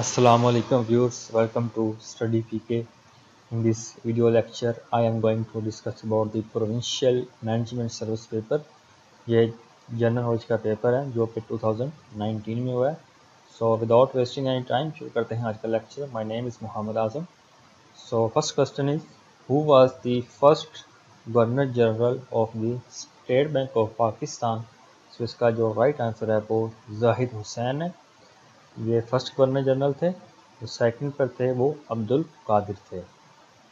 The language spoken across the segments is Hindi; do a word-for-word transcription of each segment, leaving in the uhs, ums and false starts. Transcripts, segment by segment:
Assalamu alaikum viewers, welcome to Study P K. In this video lecture, I am going to discuss about the Provincial Management Service paper. ये जनरल नॉलेज का पेपर है जो कि दो हज़ार उन्नीस में हुआ है. So without wasting any time, शुरू करते हैं आज का lecture. My name is Mohammad Aajam. So first question is, who was the first Governor General of the State Bank of Pakistan? So इसका जो right answer है वो जाहिद हुसैन है. ये फर्स्ट गवर्नर जनरल थे. जो सेकंड पर थे वो अब्दुल कादिर थे.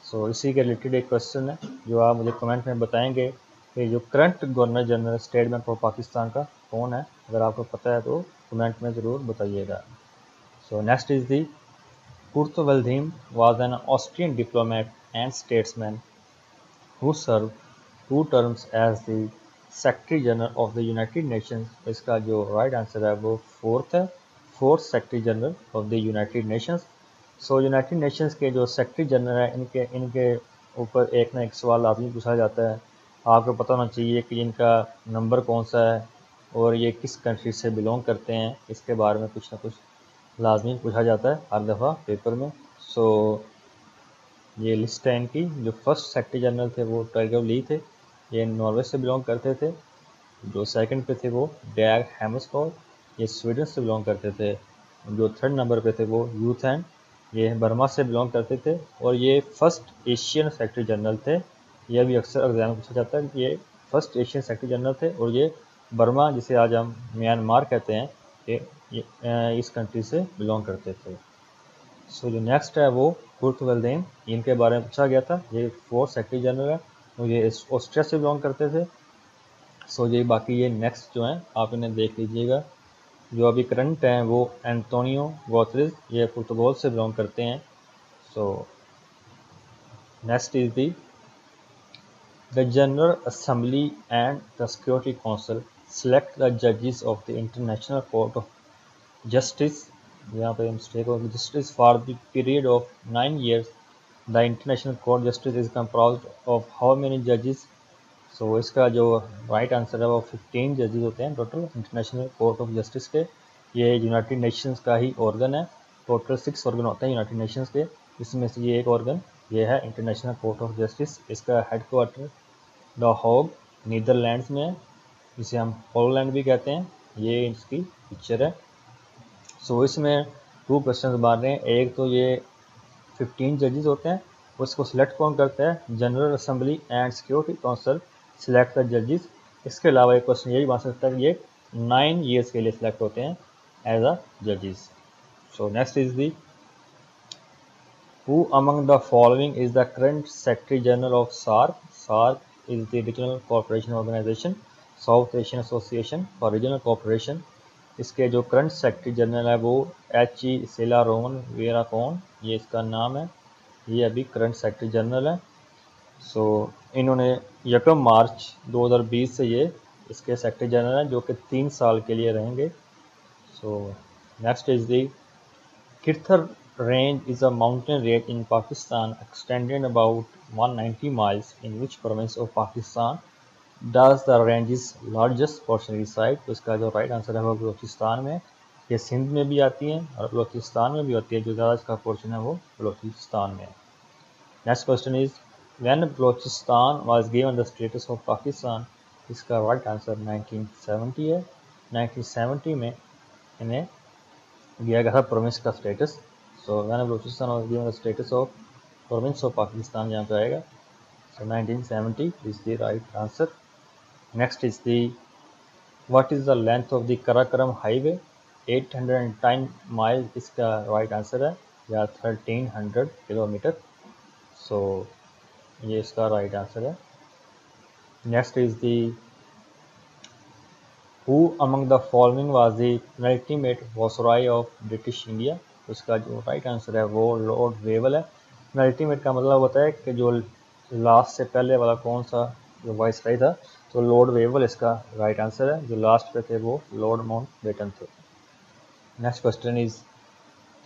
सो so, इसी के रिलेटेड एक क्वेश्चन है जो आप मुझे कमेंट में बताएंगे कि जो current governor general state bank of Pakistan का कौन है. अगर आपको पता है तो कमेंट में ज़रूर बताइएगा. So next is the Kurt Waldheim was an Austrian diplomat and statesman who serve two terms as the secretary general of the United Nations. इसका जो राइट आंसर है वो फोर्थ है, fourth secretary general of the United Nations. So United Nations के जो सेक्रेटरी जनरल हैं इनके इनके ऊपर एक ना एक सवाल आदमी पूछा जाता है. आपको पता होना चाहिए कि इनका नंबर कौन सा है और ये किस कंट्री से बिलोंग करते हैं. इसके बारे में कुछ ना कुछ लाजमी पूछा जाता है हर दफ़ा पेपर में. सो so, ये लिस्ट है इनकी. जो फर्स्ट सेक्रेटरी जनरल थे वो ट्रिग्वे ली थे, ये नॉर्वे से बिलोंग करते थे. जो सेकेंड पे थे वो डैग हैमरस्कॉल्ड, ये स्वीडन से बिलोंग करते थे. जो थर्ड नंबर पे थे वो यू थैंट, ये बर्मा से बिलोंग करते थे. और ये फर्स्ट एशियन सेक्रेटरी जनरल थे. यह भी अक्सर एग्जाम में पूछा जाता है कि ये फर्स्ट एशियन सेक्रेटरी जनरल थे और ये बर्मा जिसे आज हम म्यांमार कहते हैं ये इस कंट्री से बिलोंग करते थे. सो so, जो नेक्स्ट है वो कुर्त वल्धीम, इनके बारे में पूछा गया था. ये फोर्थ सेक्रेटरी जनरल है और ये ऑस्ट्रिया से बिलोंग करते थे. सो so, ये बाकी ये नेक्स्ट जो हैं आप इन्हें देख लीजिएगा. जो अभी करंट हैं वो एंटोनियो गुतेरेस, ये पुर्तगाल से बिलोंग करते हैं. So next is the the General Assembly and the Security Council select the जजेस of the International Court of Justice. यहाँ पे मिस्टेक होगी, justice for the period of nine years. The International Court justice is comprised of how many जजेस. सो so, इसका जो राइट आंसर है वो फिफ्टीन जजेस होते हैं total International Court of Justice के. ये यूनाइटेड नेशंस का ही ऑर्गन है. टोटल सिक्स ऑर्गन होते हैं यूनाइटेड नेशंस के, इसमें से ये एक ऑर्गन ये है इंटरनेशनल कोर्ट ऑफ जस्टिस. इसका headquarter the Hague Netherlands में है, जिसे हम हॉलैंड भी कहते हैं. ये इसकी पिक्चर है. सो so, इसमें टू क्वेश्चन मार रहे हैं. एक तो ये फिफ्टीन जजेस होते हैं, उसको सिलेक्ट कौन करता है, General Assembly and Security Council select the जजेस. इसके अलावा एक क्वेश्चन यही बन सकता है कि ये नाइन ईयर्स के लिए सिलेक्ट होते हैं एज अ जजेस. So next is the who among the following is the current secretary general of SAARC. SAARC is the regional cooperation organisation, South Asian Association for Regional Cooperation. इसके जो करंट सेक्रेटरी जनरल है वो H E Esala Ruwan Weerakoon, ये इसका नाम है. ये अभी करंट सेक्रेटरी जनरल है. सो so, इन्होंने यकम मार्च दो हज़ार बीस से ये इसके सेक्रेटरी जनरल हैं जो कि तीन साल के लिए रहेंगे. So next is the Kirthar range is a mountain range in Pakistan extended about one hundred ninety miles in which province of Pakistan does the range is largest portion side. तो इसका जो राइट आंसर है वो बलोचिस्तान में. ये सिंध में भी आती है और बलोचिस्तान में भी होती है. जो ज़्यादा इसका पोर्शन है वो बलोचिस्तान में. Next question is When Balochistan was given the status of Pakistan. इसका राइट आंसर नाइंटीन सेवेंटी है. नाइंटीन सेवेंटी में इन्हें दिया गया था प्रोविंस का status. So when Balochistan was given the status of province of Pakistan यहाँ पे आएगा. So nineteen seventy is the right answer. Next is the what is the length of the Karakoram highway? Eight hundred ten miles इसका right answer है या थर्टीन हंड्रेड किलोमीटर. सो ये इसका राइट आंसर है. Next is the who among the following was the penultimate viceroy of British India. उसका जो राइट आंसर है वो लॉर्ड वेवल है. पेनल्टीमेट का मतलब होता है कि जो लास्ट से पहले वाला कौन सा जो वायसराय था, तो लॉर्ड वेवल इसका राइट आंसर है. जो लास्ट पे थे वो लॉर्ड माउंटबेटन थे. Next question is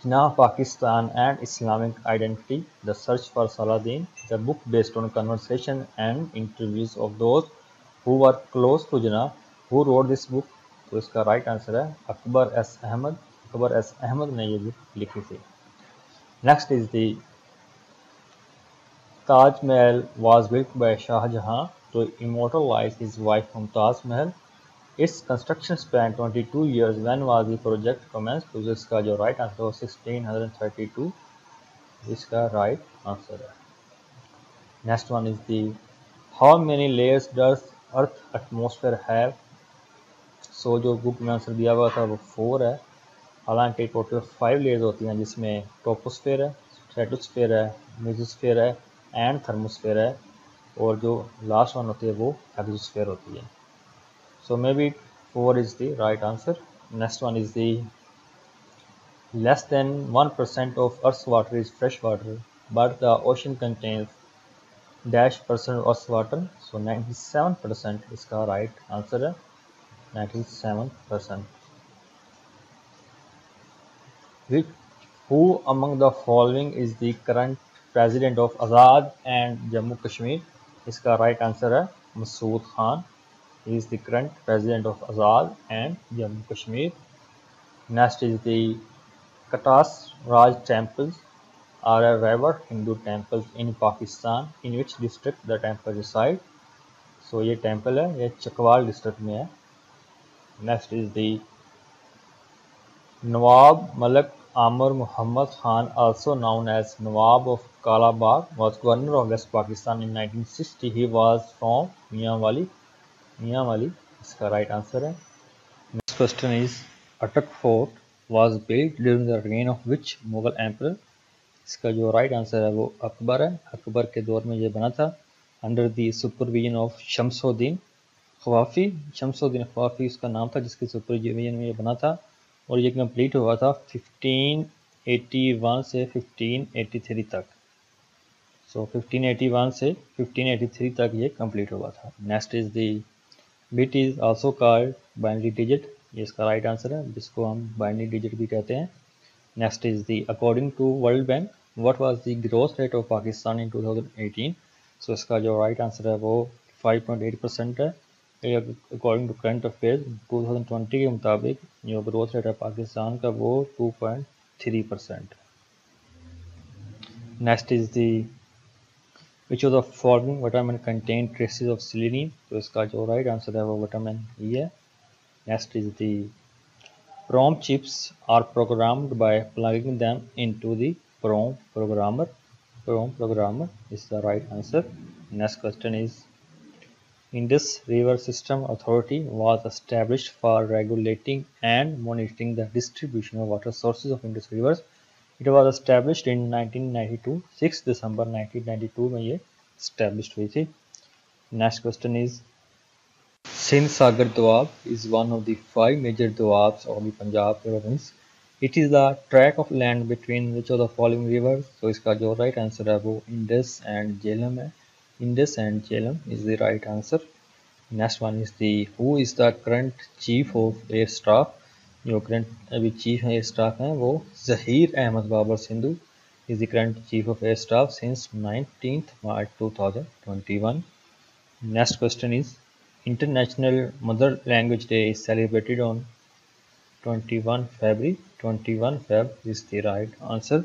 Jinnah Pakistan and Islamic Identity, The Search for Saladin, the book based on conversation and interviews of those who were close to Jinnah. Who wrote this book? तो इसका राइट आंसर है अकबर एस अहमद. अकबर एस अहमद ने ये लिखी थी। Next is the Taj Mahal was built by Shah Jahan to immortalize his wife Mumtaz Mahal. Its construction span twenty-two years. When was the project commenced? तो इसका जो right answer है sixteen thirty-two, इसका right answer है। Next one is the how many layers does Earth atmosphere have? So जो group में आंसर दिया हुआ था वो four है, हालांकि टोटल फाइव लेयर्स होती हैं जिसमें टोपोस्फेयर है, स्ट्रेटोस्फेयर है, मेसोस्फेयर है एंड थर्मोस्फेयर है, और जो लास्ट वन होती है वो एक्सोस्फीयर होती है। So may be four is the right answer. Next one is the less than one percent of earth water is fresh water but the ocean contains dash percent earth water. So ninety seven percent इसका राइट right आंसर है, ninety seven percent. Which who among the following is the current president of Azad and Jammu Kashmir? इसका राइट आंसर है Masood Khan, he is the current president of Azad and Jammu Kashmir. Next is the Katas Raj temples are a revered Hindu temples in Pakistan, in which district the temple reside? So ये टेम्पल है, ये चकवाल डिस्ट्रिक्ट में है। Next is the Nawab Malik Amir Mohammad Khan also known as Nawab of Kalabagh was governor of West Pakistan in nineteen sixty. He was from Mianwali. Mianwali इसका right answer है। Next question is Atak Fort was built during the reign of which Mughal emperor? इसका जो right answer है वो अकबर है, अकबर के दौर में ये बना था under the supervision of Shamsuddin Khwafi। Shamsuddin Khwafi उसका नाम था जिसके supervision में ये बना था, और ये complete हुआ था fifteen eighty-one से fifteen eighty-three तक। सो so, fifteen eighty-one से fifteen eighty-three तक ये कंप्लीट हुआ था। Next is the bit is also called binary digit, ये इसका राइट आंसर है, जिसको हम बाइनरी डिजिट भी कहते हैं। Next is the according to world bank what was the growth rate of Pakistan in two thousand eighteen? So इसका जो राइट आंसर है वो five point eight परसेंट है। According to current affair two thousand twenty के मुताबिक जो ग्रोथ रेट है पाकिस्तान का वो two point three percent. Next is the which of the following vitamin contain traces of selenium? तो इसका जो राइट आंसर है वो विटामिन ई है। Next is the PROM chips are programmed by plugging them into the PROM programmer, PROM programmer is the right answer. Next question is Indus river system authority was established for regulating and monitoring the distribution of water sources of Indus rivers. It was established in nineteen ninety two, six December nineteen ninety two में ये एस्टैब्लिश्ड हुई थी। Next question is Sindh Sagar Doab is one of the five major doabs of the Punjab province. It is the tract of land between which of the following rivers? तो इसका जो राइट आंसर है वो इंडस एंड झेलम है, Indus and Jhelum is the right answer. Next one is the who is the current chief of air staff? जो करंट अभी चीफ एयर स्टाफ हैं वो Zaheer Ahmad Babar Sidhu is the current chief of air staff since nineteen March two thousand twenty one. Next question is international mother language day is celebrated on twenty one February, twenty-first of February is the right answer.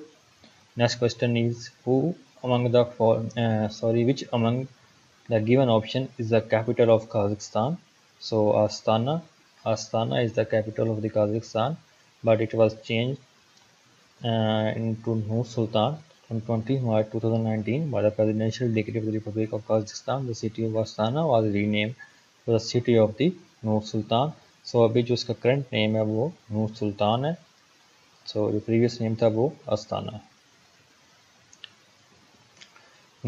Next question is who among the sorry which among the given option is the capital of Kazakhstan? So Astana Astana is the capital of the Kazakhstan, but it was changed uh, into Nur Sultan on twentieth of March twenty nineteen by the presidential decree of the Republic of Kazakhstan. The city of Astana was renamed to the city of the Nur Sultan. So अभी जो इसका current name है वो Nur Sultan है, so जो previous name था वो Astana।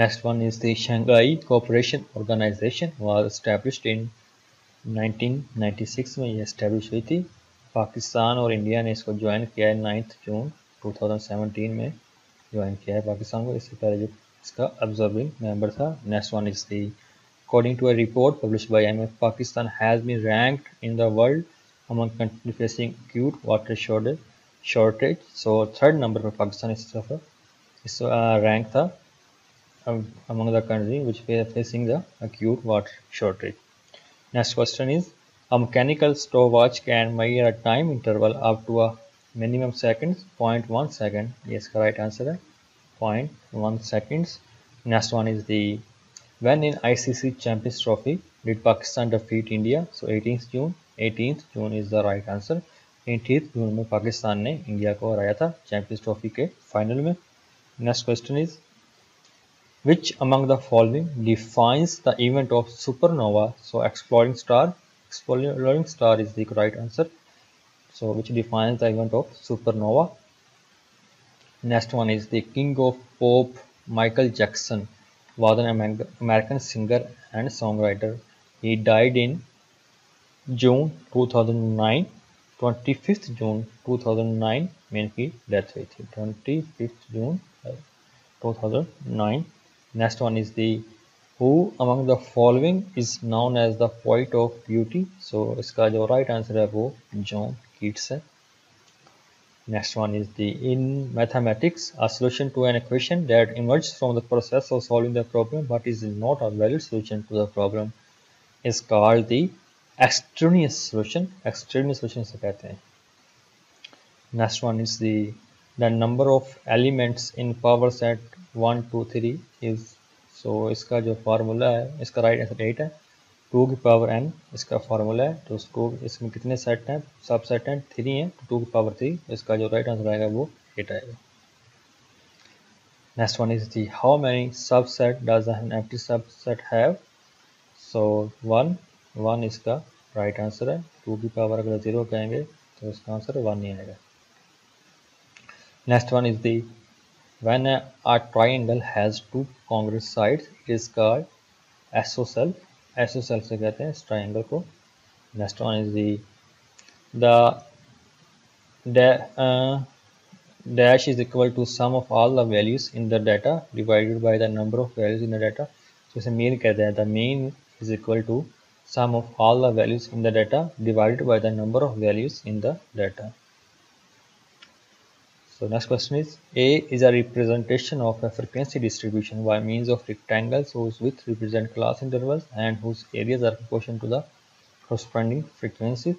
Next one is the Shanghai Cooperation Organization was established in nineteen ninety-six में यह इस्टेब्लिश हुई थी। पाकिस्तान और इंडिया ने इसको ज्वाइन किया है ninth of June twenty seventeen में ज्वाइन किया है पाकिस्तान को, इससे पहले जो इसका ऑब्जर्विंग मेंबर था। Next one is the according to a report publish by I M F, Pakistan has been ranked in the world among country facing acute water shortage shortage so third number पर पाकिस्तान इस तरफ इस रैंक था among the country which facing the acute water shortage. Next question is a mechanical stopwatch can measure a time interval up to a minimum seconds point one second, ये इसका राइट आंसर है point one seconds. Next one is the when in ICC champions trophy did Pakistan defeat India, so eighteenth June eighteenth June is the right answer. Eighteenth June में पाकिस्तान ने इंडिया को हराया था चैंपियंस ट्रॉफी के फाइनल में। Next question is Which among the following defines the event of supernova? So exploding star, exploding star is the right answer. So which defines the event of supernova? Next one is the king of pop, Michael Jackson, was an American singer and songwriter. He died in June two thousand nine, twenty-fifth June two thousand nine. Mainly death rate twenty-fifth June two thousand nine. Next one is the who among the following is known as the poet of beauty, so इसका जो right answer है वो John Keats है। Next one is the in mathematics a solution to an equation that emerges from the process of solving the problem but is not a valid solution to the problem is called the extraneous solution, extraneous solution से कहते हैं। Next one is the the number of elements in power set one two three is, so इसका जो फार्मूला है इसका राइट आंसर एट है, टू की पावर एन इसका फार्मूला है। तो उसको इसमें कितने सेट हैं, सब सेट हैं थ्री हैं, टू की पावर थ्री, इसका जो राइट आंसर आएगा वो एट आएगा। Next one is the how many subset does an empty subset have, so one one इसका राइट आंसर है। टू की पावर अगर जीरो कहेंगे तो इसका आंसर वन ही आएगा। Next one is the When a triangle has two congruent sides, it is called isosceles. Isosceles से कहते हैं इस triangle को। Next one is the the uh, dash is equal to sum of all the values in the data divided by the number of values in the data. तो इसे mean कहते हैं। The mean is equal to sum of all the values in the data divided by the number of values in the data. So next question is A is a representation of a frequency distribution by means of rectangles whose width represent class intervals and whose areas are proportional to the corresponding frequency.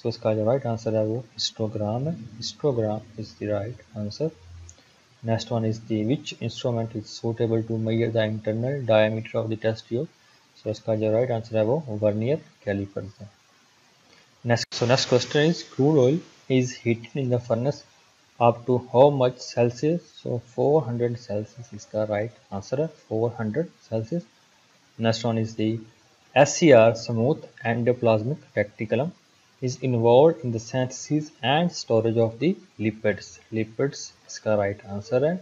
So इसका जो right answer है वो histogram है, histogram is the right answer. Next one is the which instrument is suitable to measure the internal diameter of the test tube. So इसका जो right answer है वो वर्नियर कैलिपर है। Next so next question is crude oil is heated in the furnace up to how much Celsius, so four hundred Celsius इसका right answer है four hundred Celsius। Next one is the S C R, smooth endoplasmic reticulum, is involved in the synthesis and storage of the lipids, lipids इसका right answer है।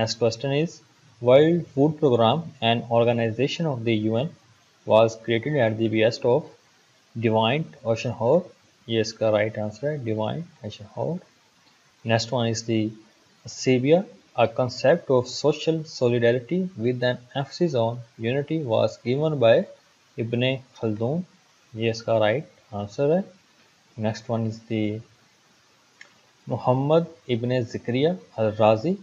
Next question is World Food Program, an organization of the U N, was created at the behest of Dwight Eisenhower, ये इसका right answer है Dwight Eisenhower। Next one is the Sabia, a concept of social solidarity with an emphasis on unity was given by Ibn Khaldun, ये इसका right answer है। Next one is the Muhammad Ibn Zakaria Al Razi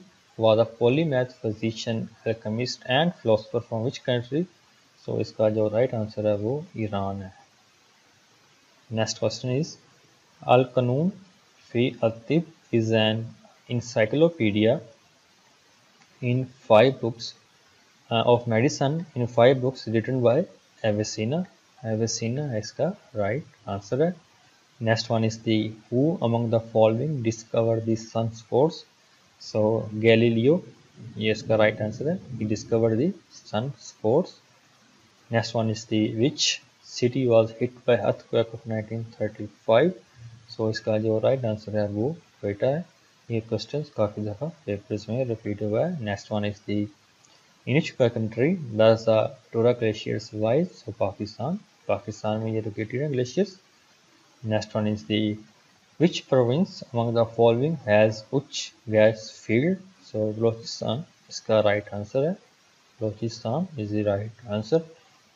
was a polymath physician, alchemist and philosopher from which country, so इसका जो right answer है वो ईरान है। Next question is Al Qanun fi At-Tib is an encyclopedia in five books uh, of medicine in five books written by Avicenna. Avicenna is the right answer. Next one is the who among the following discovered the sunspots? So Galileo, yes, the right answer. He discovered the sunspots. Next one is the which city was hit by earthquake of nineteen thirty-five? So इसका जो right answer है वो बेटा है। ये क्वेश्चन काफ़ी दफ़ा पेपर्स में रिपीट हुआ है। Next one is the in country दस टोरा glaciers wise, so Pakistan, Pakistan में ये लोकेटेड है glaciers. Next one is the which province among the following has Uch gas field, so Balochistan इसका राइट आंसर है, Balochistan is the right answer.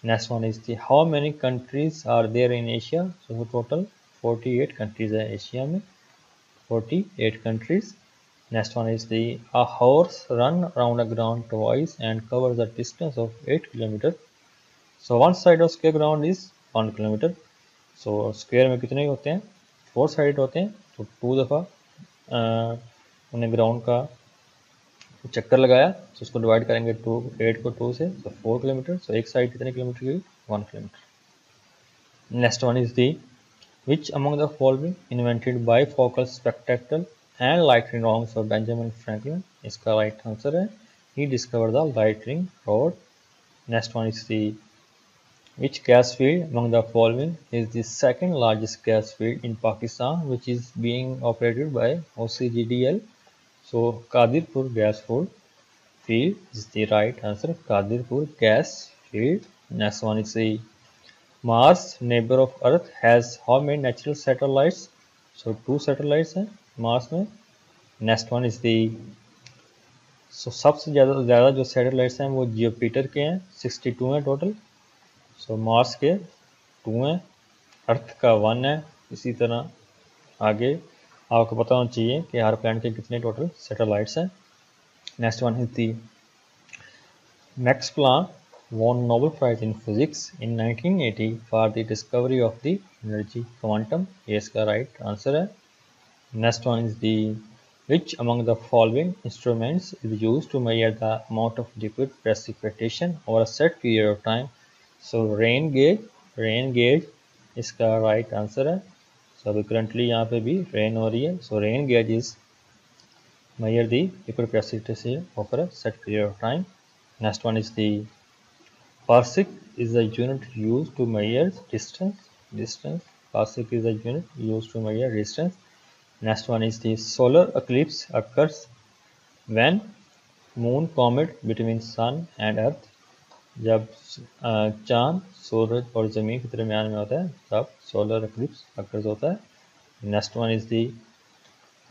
Next one is the how many countries are there in Asia, so total forty eight countries है एशिया में, forty-eight countries. Next one is the a horse run around a ground twice and covers a distance of eight kilometers. So one side of square ground is one kilometer. So square में कितने होते हैं, four sided होते हैं, तो two दफ़ा हमने ग्राउंड का चक्कर लगाया, तो उसको डिवाइड करेंगे टू एट को टू से, तो फोर किलोमीटर। सो एक साइड कितने किलोमीटर की? One kilometre. Next one is the which among the following invented by focal spectacle and lightning rods of Benjamin Franklin. इसका राइट आंसर है he discover the lightning rod. Next one is the Which gas field among the following is the second largest gas field in Pakistan, which is being operated by O C G D L? So Qadirpur gas field is the right answer. Qadirpur gas field. Next one is the Mars, neighbor of Earth, has how many natural satellites? So two satellites हैं Mars में. Next one is the so सबसे ज़्यादा ज़्यादा जो satellites हैं वो Jupiter के हैं, sixty-two हैं total. सो so, मार्स के टू हैं, अर्थ का वन है। इसी तरह आगे आपको पता होना चाहिए कि हर प्लैनेट के कितने टोटल सैटेलाइट्स हैं। Next one is the Max Planck won Nobel prize in physics in nineteen eighty for the discovery of the energy quantum. ये इसका राइट आंसर है। Next one is the which among the following instruments is use to measure the amount of liquid precipitation over a set period of time. So rain gauge, rain gauge इसका राइट आंसर है। सो अभी करंटली यहाँ पे भी रेन हो रही है। So rain gauge is measure the liquid precipitation over a set period of time. Next one is the parsec is the unit use to measure distance, distance parsec is the unit use to measure distance. Next one is the solar eclipse occurs when moon comet between sun and earth. जब चांद सूरज और ज़मीन के दरमियान में होता है तब सोलर एक्लिप्स अकर्स होता है। Next one is the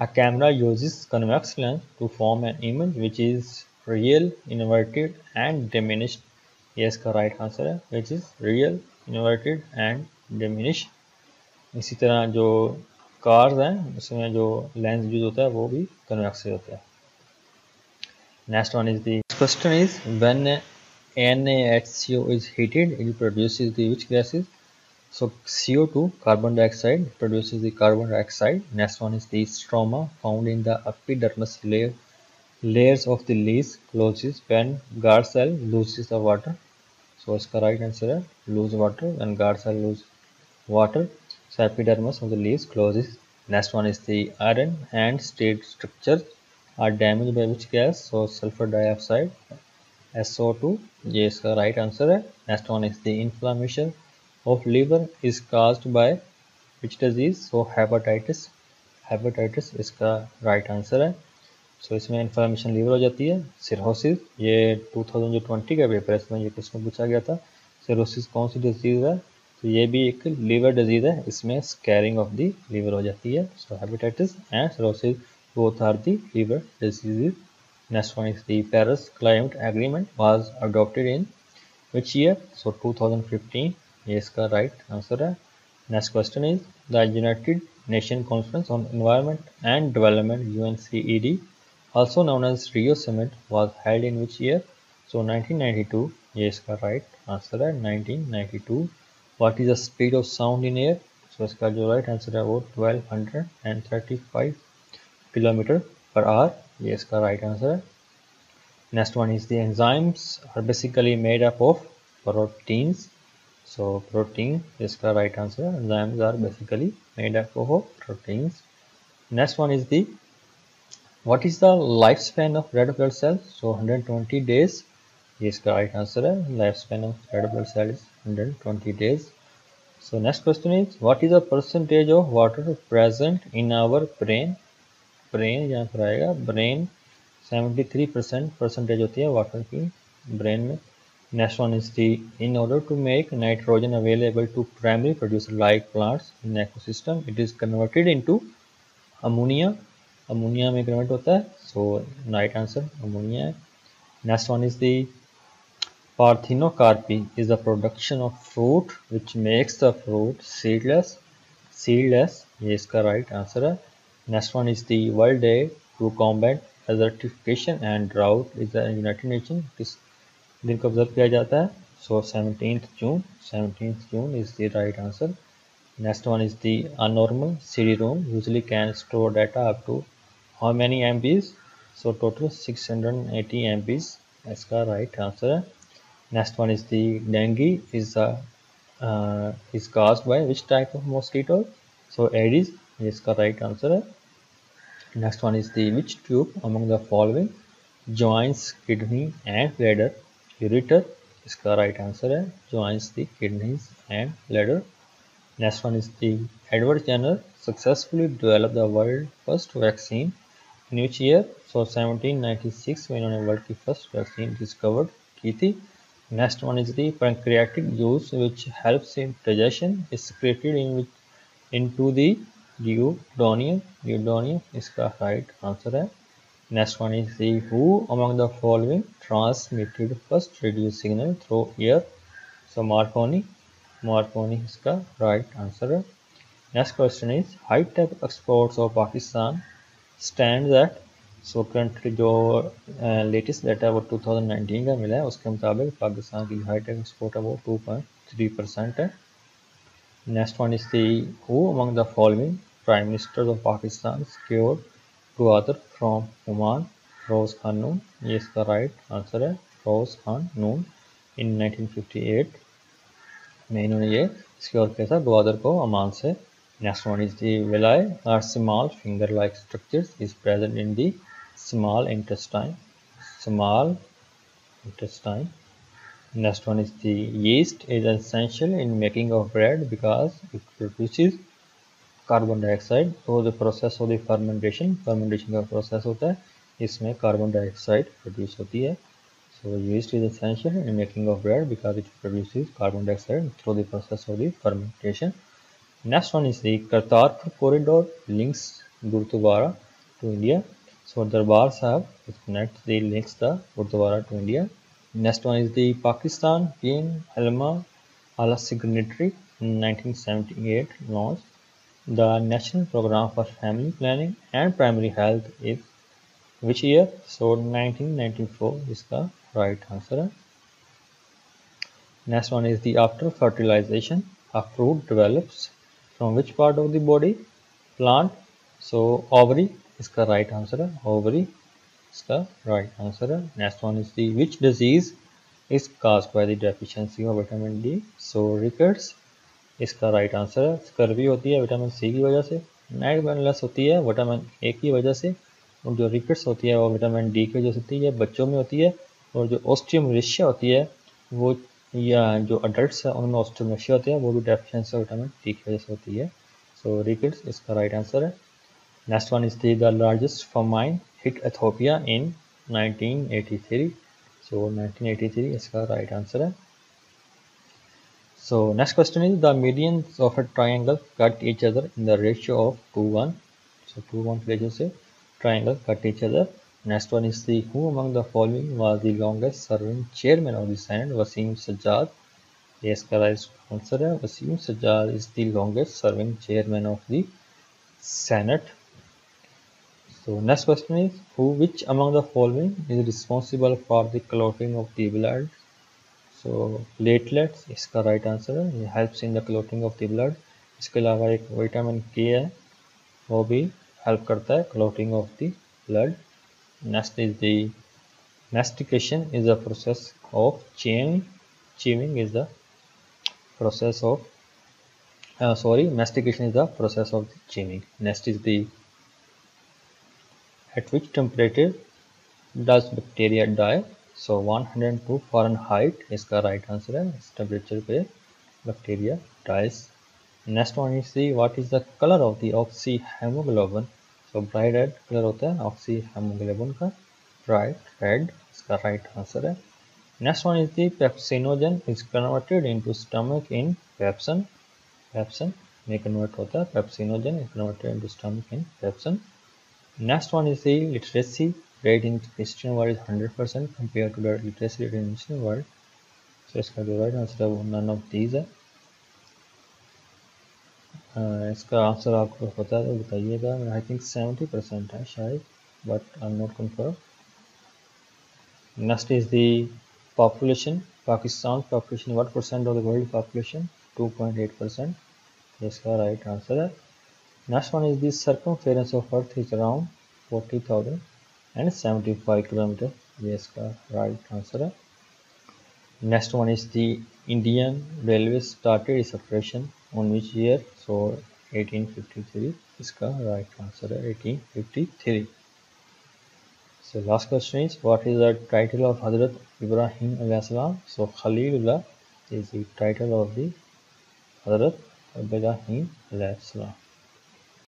a camera uses convex lens to form an image which is real inverted and diminished. ये इसका राइट आंसर है which is real inverted and diminished. इसी तरह जो कार्स हैं उसमें जो लेंस यूज होता है वो भी कन्वेक्स होता है। Next one is the question is when N A H C O is heated, it produces the which gases? So C O two, carbon dioxide, produces the carbon dioxide. Next one is the stroma found in the epidermis layer, layers of the leaves closes when guard cell loses the water. So इसका right answer है lose water when guard cell lose water. So epidermis of the leaves closes. Next one is the iron and state structures are damaged by which gas? So sulfur dioxide. S O two, ये इसका राइट आंसर है। Next one is the inflammation of liver is caused by which disease? So hepatitis, hepatitis इसका राइट आंसर है। सो so, इसमें इन्फ्लामेशन लीवर हो जाती है। सिरोसिस, ये टू थाउजेंड ट्वेंटी का पेपर है, इसमें ये क्वेश्चन पूछा गया था सिरोसिस कौन सी डिजीज़ है। तो so, ये भी एक लीवर डिजीज़ है, इसमें स्कैरिंग ऑफ द लीवर हो जाती है। So hepatitis and cirrhosis both are the liver disease. Next one is the Paris Climate Agreement was adopted in which year? So twenty fifteen. ये इसका right answer है। Next question is the United Nations Conference on Environment and Development U N C E D, also known as Rio Summit, was held in which year? So nineteen ninety-two. ये इसका right answer है nineteen ninety-two. What is the speed of sound in air? So इसका जो right answer है वो twelve thirty-five किलोमीटर पर आवर। ये इसका राइट आंसर है। Next one is the enzymes are basically made up of proteins. So protein इसका राइट आंसर है। Enzymes are basically made up of proteins. Next one is the what is the life span of red blood cells? So one hundred twenty days. ये इसका राइट आंसर है। Life span of red blood cell is one hundred twenty days. So next question is what is the percentage of water present in our brain? Brain यहाँ पर आएगा brain seventy three percent percentage होती है वाटर की ब्रेन में। Next one is the in order to make nitrogen available to primary producer like plants in ecosystem it is converted into ammonia. Ammonia में कन्वर्ट होता है। सो राइट आंसर अमोनिया है। Next one is the parthenocarpy is the production of fruit which makes the fruit seedless, seedless ये इसका राइट आंसर है। Next one is the World Day to Combat Desertification and Drought is the United Nations किस दिन को ऑब्जर्व किया जाता है? So seventeenth June, seventeenth June is the right answer. Next one is the a normal C D ROM usually can store data up to how many M Ps? So total six hundred eighty M Ps. That's the right answer. Next one is the dengue is a uh, is caused by which type of mosquito? So Aedes is the right answer. Next one is the which tube among the following joins kidney and bladder? Ureter is the right answer. Joins the kidneys and bladder. Next one is the Edward Jenner successfully developed the world first vaccine in which year? So seventeen ninety-six में इन्होंने वर्ल्ड की फर्स्ट वैक्सीन डिस्कवर्ड की थी. Next one is the pancreatic juice which helps in digestion is secreted in into the duodenium. Duodenium इसका right answer है. Next one is the who among the following transmitted first radio signal through air? So Marconi. Marconi इसका right answer है. Next question is high tech exports of Pakistan stands at. So currently जो latest data है वो twenty nineteen का मिला है, उसके मुताबिक पाकिस्तान की high tech export है वो two point three percent है. Next one is the who among the following prime ministers of Pakistan secured two other from Oman? Faroz Khan Noon, ये इसका right answer है. Faroz Khan Noon in nineteen fifty-eight में इन्होंने ये सिक्योर किया था ग्वादर को अमान से. Next one is the villi are small finger like structures is present in the small intestine. Small intestine. Next one is the yeast is essential in making of bread because it produces carbon dioxide. तो जो process of the fermentation fermentation का प्रोसेस होता है इसमें कार्बन डाइऑक्साइड प्रोड्यूस होती है. So yeast is essential in making of bread because it produces carbon dioxide through the process of the fermentation. Next one is the Kartarpur corridor links Gurudwara to India. So Darbar Sahib connects the links the Gurudwara to India. Next one is the Pakistan being Ulama Ala Signatory in nineteen seventy-eight launched the National Program for Family Planning and Primary Health in which year? So nineteen ninety-four is the right answer. Next one is the after fertilization a fruit develops from which part of the body? Plant. So ovary is the right answer. Ovary is the right answer. Next one is the which disease is caused by the deficiency of vitamin D? So rickets is the right answer. Scurvy होती है vitamin C की वजह से, night blindness होती है vitamin A की वजह से, और जो रिकेट्स होती है वो विटामिन डी की वजह से होती है, बच्चों में होती है. और जो ऑस्टियोमलेशिया होती है वो या जो अडल्ट्स हैं उनमें ऑस्टियोमलेशिया होती है वो भी डेफिशिएंसी विटामिन डी की वजह से होती है. सो रिकेट्स इसका राइट आंसर है. Next one is the largest famine hit Ethiopia in nineteen eighty three. So nineteen eighty three इसका राइट आंसर है. So next question is the medians of a triangle cut each other in the ratio of two one. So two one के रेशियो से triangle cut each other. Next one is the who among the following was the longest serving chairman of the Senate? Waseem Sajjad. Yes, correct answer. Waseem Sajjad is the longest serving chairman of the Senate. So next question is who which among the following is responsible for the clotting of the blood? So platelets is the right answer. It helps in the clotting of the blood. इसके अलावा एक vitamin K है वो भी हेल्प करता है clotting of the blood. Next is the mastication is the process of chewing. Chewing is the process of sorry mastication is the process of the chewing. Next is the at which temperature does bacteria die. So one hundred two Fahrenheit इसका राइट आंसर है. इस टेम्परेचर पे bacteria dies. Next one is the what is the colour of the oxyhaemoglobin. So bright red colour होता है ऑक्सी हेमोग्लोबिन का. ब्राइट रेड इसका राइट आंसर है. Next one is the pepsinogen is converted into stomach in pepsin. Pepsin में कन्वर्ट होता है. Pepsinogen is converted into stomach in pepsin. Next one is the literacy rate in Christian world is hundred percent compare to the literacy rate in Muslim world. So इसका जो राइट आंसर है वो नन ऑफ दीज है. Uh, इसका आंसर आपको पता है तो बताइएगा. आई थिंक सेवेंटी परसेंट है शायद but I am not confirm. Next is the population Pakistan population what percent of the world population? Two point eight percent इसका राइट आंसर है. Next one is the circumference of earth is around forty thousand seventy-five kilometers. ये इसका राइट आंसर है. Next one is the Indian railway started its operation on which year, so eighteen fifty three इसका राइट आंसर है, eighteen fifty three. So last question is what is the title of Hazrat Ibrahim अलैहिस्सलाम, so Khalilullah is the title of the Hazrat Ibrahim अलैहिस्सलाम.